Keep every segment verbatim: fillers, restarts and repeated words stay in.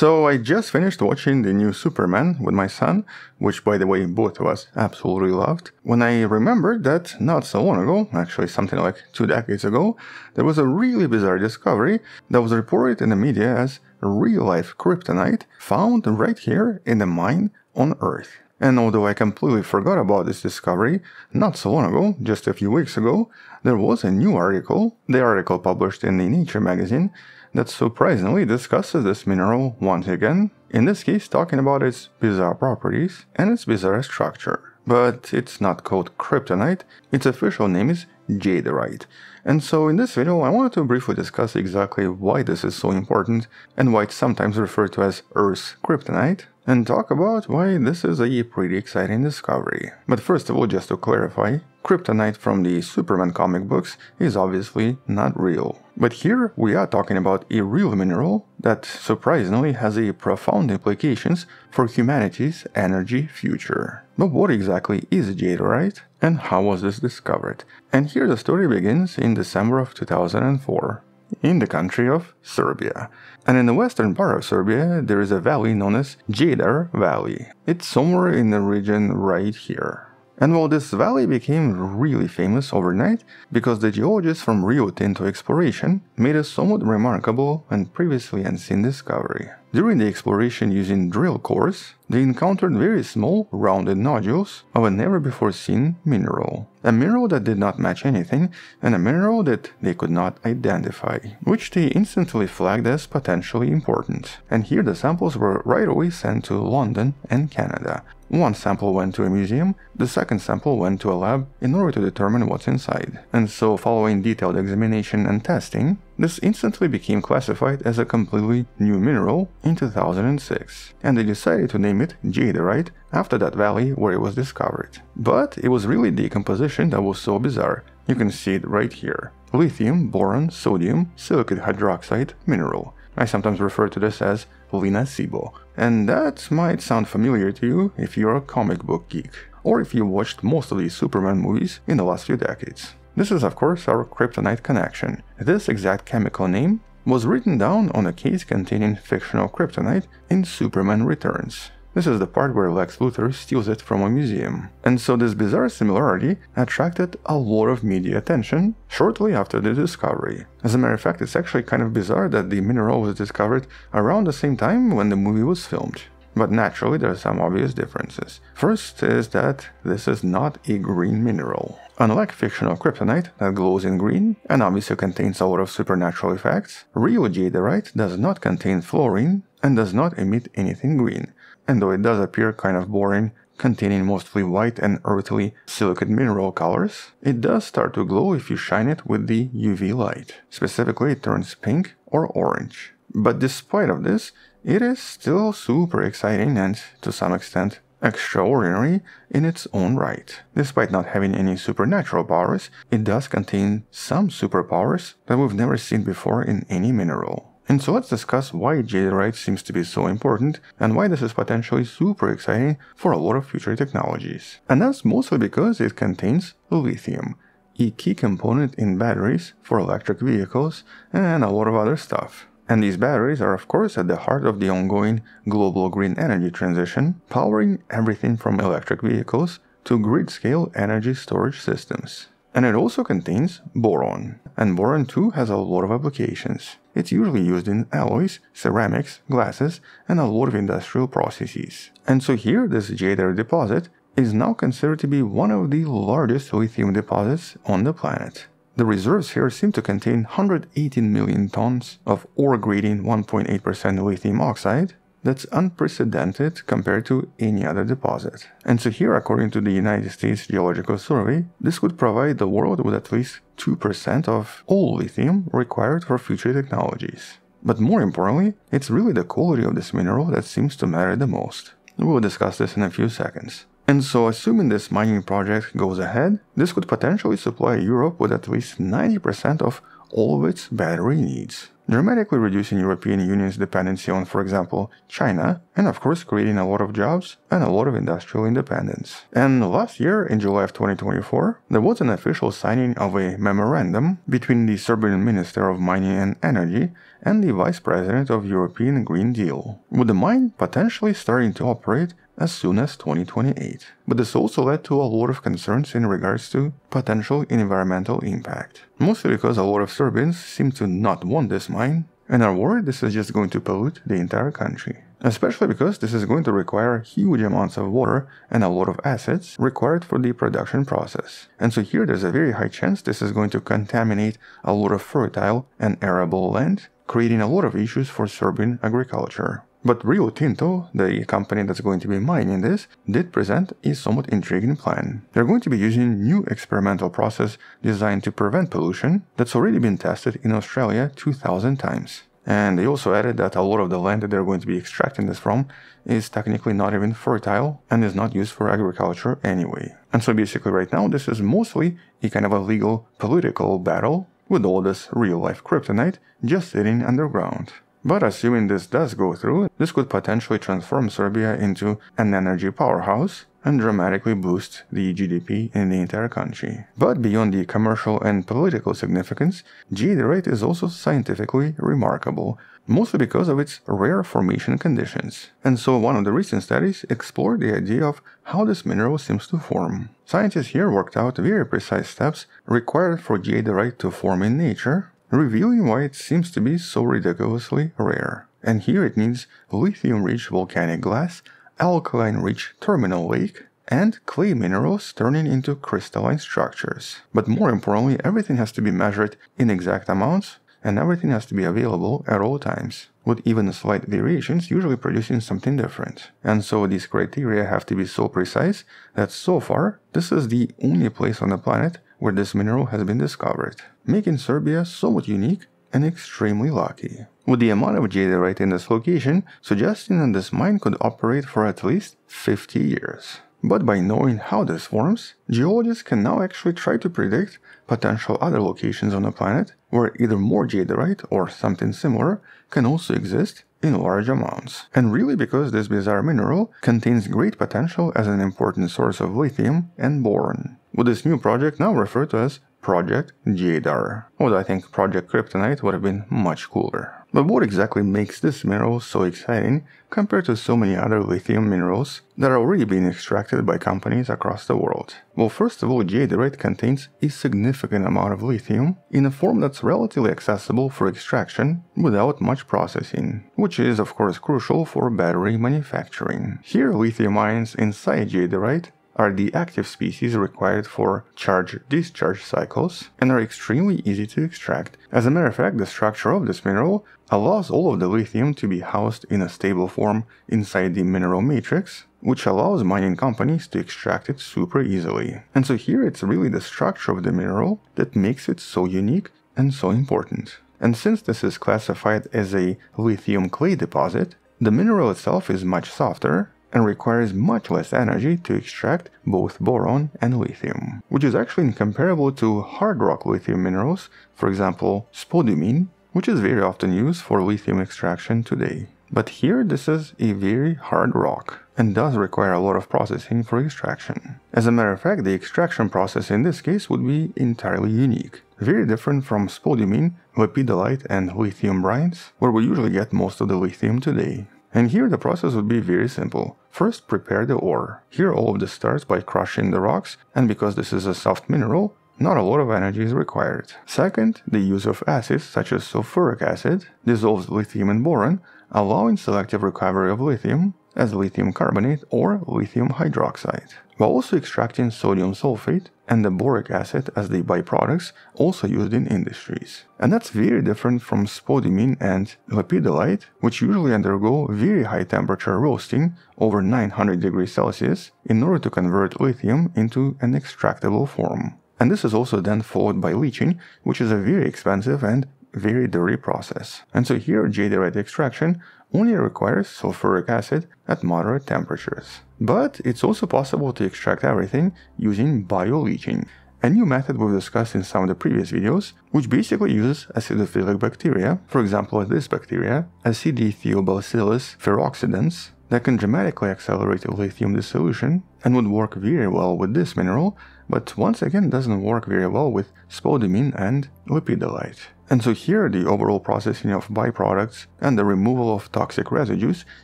So I just finished watching the new Superman with my son, which by the way both of us absolutely loved, when I remembered that not so long ago, actually something like two decades ago, there was a really bizarre discovery that was reported in the media as real-life kryptonite found right here in a mine on Earth. And although I completely forgot about this discovery, not so long ago, just a few weeks ago, there was a new article, the article published in the Nature magazine, that surprisingly discusses this mineral once again, in this case talking about its bizarre properties and its bizarre structure. But it's not called kryptonite, its official name is jadarite. And so in this video I wanted to briefly discuss exactly why this is so important and why it's sometimes referred to as Earth's kryptonite, and talk about why this is a pretty exciting discovery. But first of all, just to clarify, kryptonite from the Superman comic books is obviously not real. But here we are talking about a real mineral that surprisingly has a profound implications for humanity's energy future. But what exactly is jadarite and how was this discovered? And here the story begins in December of two thousand four. In the country of Serbia. And in the western part of Serbia there is a valley known as Jadar Valley. It's somewhere in the region right here. And while this valley became really famous overnight because the geologists from Rio Tinto exploration made a somewhat remarkable and previously unseen discovery. During the exploration using drill cores, they encountered very small, rounded nodules of a never-before-seen mineral. A mineral that did not match anything, and a mineral that they could not identify, which they instantly flagged as potentially important. And here the samples were right away sent to London and Canada. One sample went to a museum, the second sample went to a lab in order to determine what's inside. And so, following detailed examination and testing, this instantly became classified as a completely new mineral in two thousand six, and they decided to name it jadarite after that valley where it was discovered. But it was really decomposition that was so bizarre. You can see it right here. Lithium, boron, sodium, silicate hydroxide mineral. I sometimes refer to this as linacebo, and that might sound familiar to you if you're a comic book geek, or if you watched most of the Superman movies in the last few decades. This is of course our kryptonite connection. This exact chemical name was written down on a case containing fictional kryptonite in Superman Returns. This is the part where Lex Luthor steals it from a museum. And so this bizarre similarity attracted a lot of media attention shortly after the discovery. As a matter of fact, it's actually kind of bizarre that the mineral was discovered around the same time when the movie was filmed. But naturally there are some obvious differences. First is that this is not a green mineral. Unlike fictional kryptonite that glows in green and obviously contains a lot of supernatural effects, real jadarite does not contain fluorine and does not emit anything green, and though it does appear kind of boring, containing mostly white and earthly silicate mineral colors, it does start to glow if you shine it with the U V light. Specifically, it turns pink or orange. But despite of this, it is still super exciting and, to some extent, extraordinary in its own right. Despite not having any supernatural powers, it does contain some superpowers that we've never seen before in any mineral. And so let's discuss why jadarite seems to be so important and why this is potentially super exciting for a lot of future technologies. And that's mostly because it contains lithium, a key component in batteries for electric vehicles and a lot of other stuff. And these batteries are of course at the heart of the ongoing global green energy transition, powering everything from electric vehicles to grid-scale energy storage systems. And it also contains boron, and boron too has a lot of applications. It's usually used in alloys, ceramics, glasses, and a lot of industrial processes. And so here this jadarite deposit is now considered to be one of the largest lithium deposits on the planet. The reserves here seem to contain one hundred eighteen million tons of ore grading one point eight percent lithium oxide. That's unprecedented compared to any other deposit. And so here, according to the United States Geological Survey, this could provide the world with at least two percent of all lithium required for future technologies. But more importantly, it's really the quality of this mineral that seems to matter the most. We'll discuss this in a few seconds. And so, assuming this mining project goes ahead, this could potentially supply Europe with at least ninety percent of all of its battery needs, dramatically reducing European Union's dependency on, for example, China and of course creating a lot of jobs and a lot of industrial independence. And last year, in July of twenty twenty-four, there was an official signing of a memorandum between the Serbian Minister of Mining and Energy and the Vice President of European Green Deal, with the mine potentially starting to operate as soon as twenty twenty-eight. But this also led to a lot of concerns in regards to potential environmental impact, mostly because a lot of Serbians seem to not want this mine and are worried this is just going to pollute the entire country, especially because this is going to require huge amounts of water and a lot of acids required for the production process. And so here there's a very high chance this is going to contaminate a lot of fertile and arable land, creating a lot of issues for Serbian agriculture. But Rio Tinto, the company that's going to be mining this, did present a somewhat intriguing plan. They're going to be using a new experimental process designed to prevent pollution that's already been tested in Australia two thousand times. And they also added that a lot of the land that they're going to be extracting this from is technically not even fertile and is not used for agriculture anyway. And so basically right now this is mostly a kind of a legal political battle with all this real-life kryptonite just sitting underground. But assuming this does go through, this could potentially transform Serbia into an energy powerhouse and dramatically boost the G D P in the entire country. But beyond the commercial and political significance, Jadarite is also scientifically remarkable, mostly because of its rare formation conditions. And so one of the recent studies explored the idea of how this mineral seems to form. Scientists here worked out very precise steps required for Jadarite to form in nature, revealing why it seems to be so ridiculously rare. And here it needs lithium-rich volcanic glass, alkaline-rich terminal lake, and clay minerals turning into crystalline structures. But more importantly, everything has to be measured in exact amounts, and everything has to be available at all times, with even slight variations usually producing something different. And so these criteria have to be so precise that so far, this is the only place on the planet where this mineral has been discovered, making Serbia somewhat unique and extremely lucky, with the amount of jadarite in this location suggesting that this mine could operate for at least fifty years. But by knowing how this forms, geologists can now actually try to predict potential other locations on the planet where either more jadarite or something similar can also exist in large amounts. And really because this bizarre mineral contains great potential as an important source of lithium and boron, with this new project now referred to as Project Jadar, although I think Project Kryptonite would have been much cooler. But what exactly makes this mineral so exciting compared to so many other lithium minerals that are already being extracted by companies across the world? Well, first of all, jadarite contains a significant amount of lithium in a form that's relatively accessible for extraction without much processing, which is of course crucial for battery manufacturing. Here, lithium ions inside jadarite are the active species required for charge-discharge cycles and are extremely easy to extract. As a matter of fact, the structure of this mineral allows all of the lithium to be housed in a stable form inside the mineral matrix, which allows mining companies to extract it super easily. And so here it's really the structure of the mineral that makes it so unique and so important. And since this is classified as a lithium clay deposit, the mineral itself is much softer and requires much less energy to extract both boron and lithium, which is actually incomparable to hard rock lithium minerals, for example spodumene, which is very often used for lithium extraction today. But here this is a very hard rock and does require a lot of processing for extraction. As a matter of fact, the extraction process in this case would be entirely unique, very different from spodumene, lepidolite and lithium brines, where we usually get most of the lithium today. And here the process would be very simple. First, prepare the ore. Here all of this starts by crushing the rocks, and because this is a soft mineral, not a lot of energy is required. Second, the use of acids such as sulfuric acid dissolves lithium and boron, allowing selective recovery of lithium as lithium carbonate or lithium hydroxide, while also extracting sodium sulfate and the boric acid as the byproducts also used in industries. And that's very different from spodumene and lepidolite, which usually undergo very high temperature roasting over nine hundred degrees Celsius in order to convert lithium into an extractable form. And this is also then followed by leaching, which is a very expensive and very dirty process. And so here jadarite extraction only requires sulfuric acid at moderate temperatures. But it's also possible to extract everything using bioleaching, a new method we've discussed in some of the previous videos, which basically uses acidophilic bacteria, for example this bacteria, Acidithiobacillus ferrooxidans, that can dramatically accelerate lithium dissolution and would work very well with this mineral, but once again doesn't work very well with spodumene and lepidolite. And so here the overall processing of byproducts and the removal of toxic residues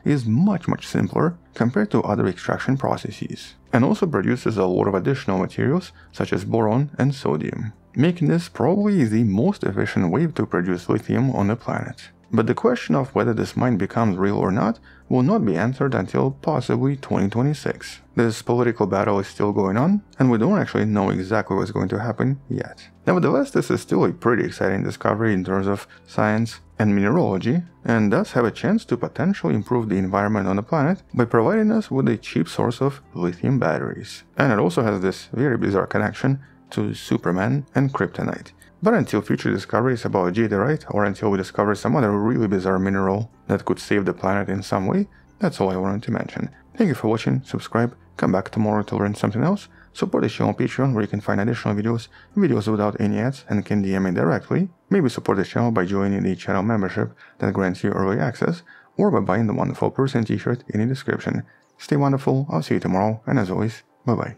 is much much simpler compared to other extraction processes, and also produces a lot of additional materials such as boron and sodium, making this probably the most efficient way to produce lithium on the planet. But the question of whether this mine becomes real or not will not be answered until possibly twenty twenty-six. This political battle is still going on, and we don't actually know exactly what's going to happen yet. Nevertheless, this is still a pretty exciting discovery in terms of science and mineralogy, and does have a chance to potentially improve the environment on the planet by providing us with a cheap source of lithium batteries. And it also has this very bizarre connection to Superman and Kryptonite. But until future discoveries about jadarite, or until we discover some other really bizarre mineral that could save the planet in some way, that's all I wanted to mention. Thank you for watching, subscribe, come back tomorrow to learn something else, support the channel on Patreon where you can find additional videos, videos without any ads, and can D M me directly, maybe support the channel by joining the channel membership that grants you early access, or by buying the Wonderful Person t-shirt in the description. Stay wonderful, I'll see you tomorrow, and as always, bye bye.